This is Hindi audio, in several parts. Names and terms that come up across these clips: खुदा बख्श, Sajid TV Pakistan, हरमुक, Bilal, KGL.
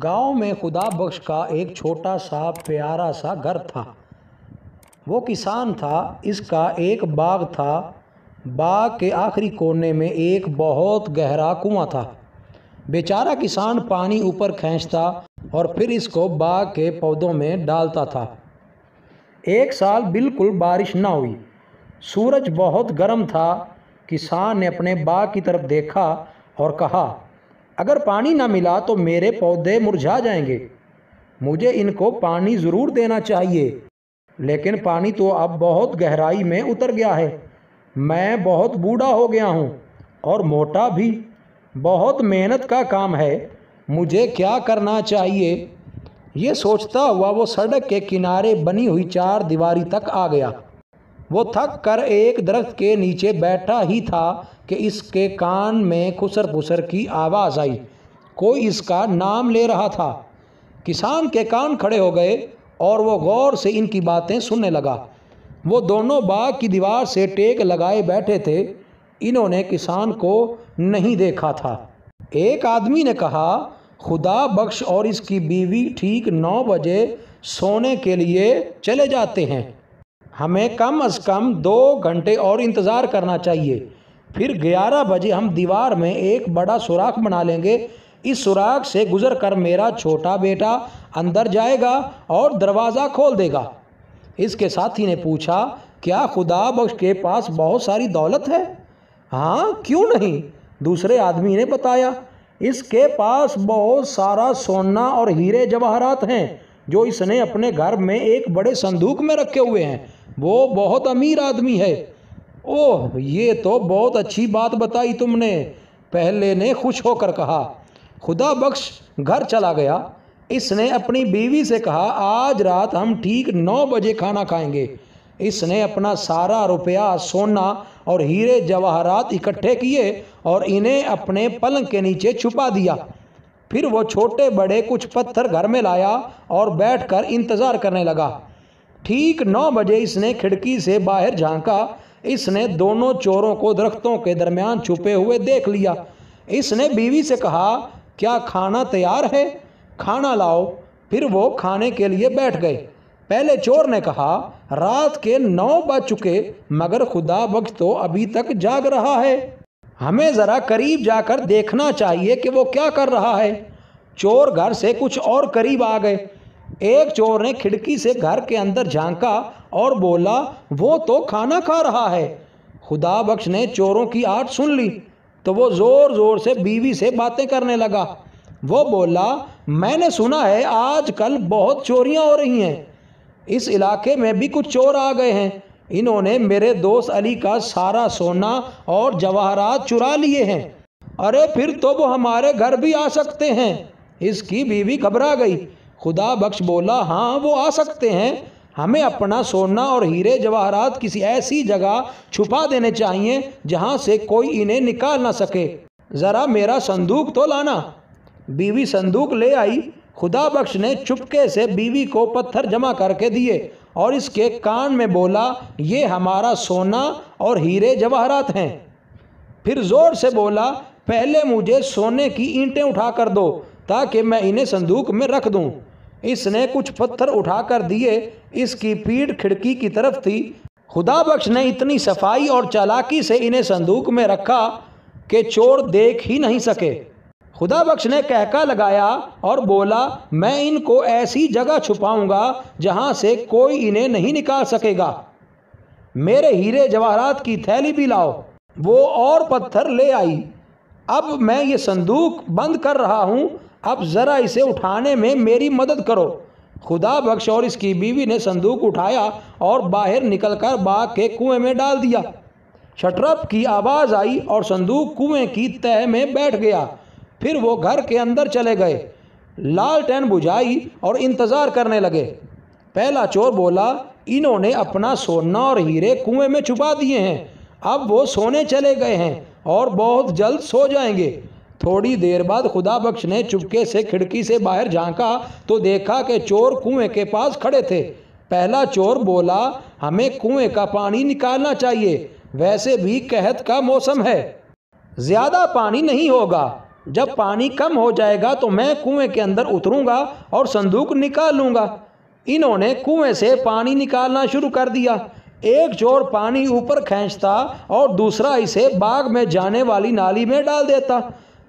गांव में खुदा बख्श का एक छोटा सा प्यारा सा घर था। वो किसान था, इसका एक बाग था। बाग के आखिरी कोने में एक बहुत गहरा कुआं था। बेचारा किसान पानी ऊपर खींचता और फिर इसको बाग के पौधों में डालता था। एक साल बिल्कुल बारिश ना हुई। सूरज बहुत गर्म था। किसान ने अपने बाग की तरफ देखा और कहा, अगर पानी ना मिला तो मेरे पौधे मुरझा जाएंगे, मुझे इनको पानी ज़रूर देना चाहिए। लेकिन पानी तो अब बहुत गहराई में उतर गया है। मैं बहुत बूढ़ा हो गया हूँ और मोटा भी। बहुत मेहनत का काम है, मुझे क्या करना चाहिए? ये सोचता हुआ वो सड़क के किनारे बनी हुई चार दीवारी तक आ गया। वो थक कर एक दरख्त के नीचे बैठा ही था कि इसके कान में खुसर पुसर की आवाज़ आई। कोई इसका नाम ले रहा था। किसान के कान खड़े हो गए और वो गौर से इनकी बातें सुनने लगा। वो दोनों बाग की दीवार से टेक लगाए बैठे थे। इन्होंने किसान को नहीं देखा था। एक आदमी ने कहा, खुदा बख्श और इसकी बीवी ठीक 9 बजे सोने के लिए चले जाते हैं। हमें कम से कम 2 घंटे और इंतज़ार करना चाहिए। फिर 11 बजे हम दीवार में एक बड़ा सुराख बना लेंगे। इस सुराख से गुज़र कर मेरा छोटा बेटा अंदर जाएगा और दरवाज़ा खोल देगा। इसके साथी ने पूछा, क्या खुदा बख्श के पास बहुत सारी दौलत है? हाँ, क्यों नहीं, दूसरे आदमी ने बताया। इसके पास बहुत सारा सोना और हीरे जवाहरात हैं जो इसने अपने घर में एक बड़े संदूक में रखे हुए हैं। वो बहुत अमीर आदमी है। ओह, ये तो बहुत अच्छी बात बताई तुमने, पहले ने खुश होकर कहा। खुदा बख्श घर चला गया। इसने अपनी बीवी से कहा, आज रात हम ठीक 9 बजे खाना खाएंगे। इसने अपना सारा रुपया, सोना और हीरे जवाहरात इकट्ठे किए और इन्हें अपने पलंग के नीचे छुपा दिया। फिर वो छोटे बड़े कुछ पत्थर घर में लाया और बैठकर इंतज़ार करने लगा। ठीक 9 बजे इसने खिड़की से बाहर झांका। इसने दोनों चोरों को दरख्तों के दरमियान छुपे हुए देख लिया। इसने बीवी से कहा, क्या खाना तैयार है? खाना लाओ। फिर वो खाने के लिए बैठ गए। पहले चोर ने कहा, रात के 9 बज चुके मगर खुदा बख्श तो अभी तक जाग रहा है। हमें ज़रा करीब जाकर देखना चाहिए कि वो क्या कर रहा है। चोर घर से कुछ और करीब आ गए। एक चोर ने खिड़की से घर के अंदर झांका और बोला, वो तो खाना खा रहा है। खुदा बख्श ने चोरों की आहट सुन ली तो वो ज़ोर ज़ोर से बीवी से बातें करने लगा। वो बोला, मैंने सुना है आजकल बहुत चोरियां हो रही हैं। इस इलाके में भी कुछ चोर आ गए हैं। इन्होंने मेरे दोस्त अली का सारा सोना और जवाहरात चुरा लिए हैं। अरे, फिर तो वो हमारे घर भी आ सकते हैं। इसकी बीवी घबरा गई। खुदा बख्श बोला, हाँ, वो आ सकते हैं। हमें अपना सोना और हीरे जवाहरात किसी ऐसी जगह छुपा देने चाहिए जहाँ से कोई इन्हें निकाल ना सके। ज़रा मेरा संदूक तो लाना। बीवी संदूक ले आई। खुदा बख्श ने चुपके से बीवी को पत्थर जमा करके दिए और इसके कान में बोला, ये हमारा सोना और हीरे जवाहरात हैं। फिर ज़ोर से बोला, पहले मुझे सोने की ईंटें उठा कर दो ताकि मैं इन्हें संदूक में रख दूं। इसने कुछ पत्थर उठा कर दिए। इसकी पीठ खिड़की की तरफ थी। खुदा बख्श ने इतनी सफाई और चालाकी से इन्हें संदूक में रखा कि चोर देख ही नहीं सके। खुदा बख्श ने कहका लगाया और बोला, मैं इनको ऐसी जगह छुपाऊंगा जहां से कोई इन्हें नहीं निकाल सकेगा। मेरे हीरे जवाहरात की थैली भी लाओ। वो और पत्थर ले आई। अब मैं ये संदूक बंद कर रहा हूं, अब ज़रा इसे उठाने में मेरी मदद करो। खुदा बख्श और इसकी बीवी ने संदूक उठाया और बाहर निकलकर बाग के कुएं में डाल दिया। शटरप की आवाज़ आई और संदूक कुएं की तह में बैठ गया। फिर वो घर के अंदर चले गए। लालटेन बुझाई और इंतज़ार करने लगे। पहला चोर बोला, इन्होंने अपना सोना और हीरे कुएं में छुपा दिए हैं। अब वो सोने चले गए हैं और बहुत जल्द सो जाएंगे। थोड़ी देर बाद खुदा बख्श ने चुपके से खिड़की से बाहर झांका तो देखा कि चोर कुएं के पास खड़े थे। पहला चोर बोला, हमें कुएं का पानी निकालना चाहिए, वैसे भी कहत का मौसम है, ज़्यादा पानी नहीं होगा। जब पानी कम हो जाएगा तो मैं कुएं के अंदर उतरूंगा और संदूक निकालूंगा। इन्होंने कुएं से पानी निकालना शुरू कर दिया। एक छोर पानी ऊपर खींचता और दूसरा इसे बाग में जाने वाली नाली में डाल देता।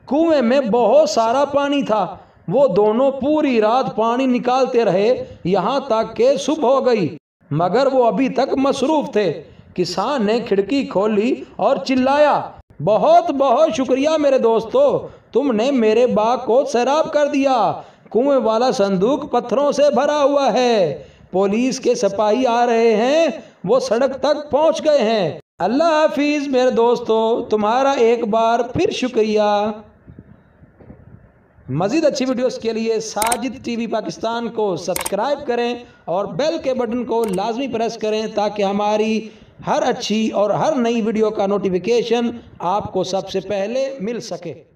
कुएं में बहुत सारा पानी था। वो दोनों पूरी रात पानी निकालते रहे, यहाँ तक के सुबह हो गई, मगर वो अभी तक मसरूफ़ थे। किसान ने खिड़की खोली और चिल्लाया, बहुत बहुत शुक्रिया मेरे दोस्तों, तुमने मेरे बाग को सैराब कर दिया। कुएं वाला संदूक पत्थरों से भरा हुआ है, पुलिस के सिपाही आ रहे हैं, वो सड़क तक पहुंच गए हैं। अल्लाह हाफिज मेरे दोस्तों, तुम्हारा एक बार फिर शुक्रिया। मज़ीद अच्छी वीडियोस के लिए साजिद टीवी पाकिस्तान को सब्सक्राइब करें और बेल के बटन को लाजमी प्रेस करें ताकि हमारी हर अच्छी और हर नई वीडियो का नोटिफिकेशन आपको सबसे पहले मिल सके।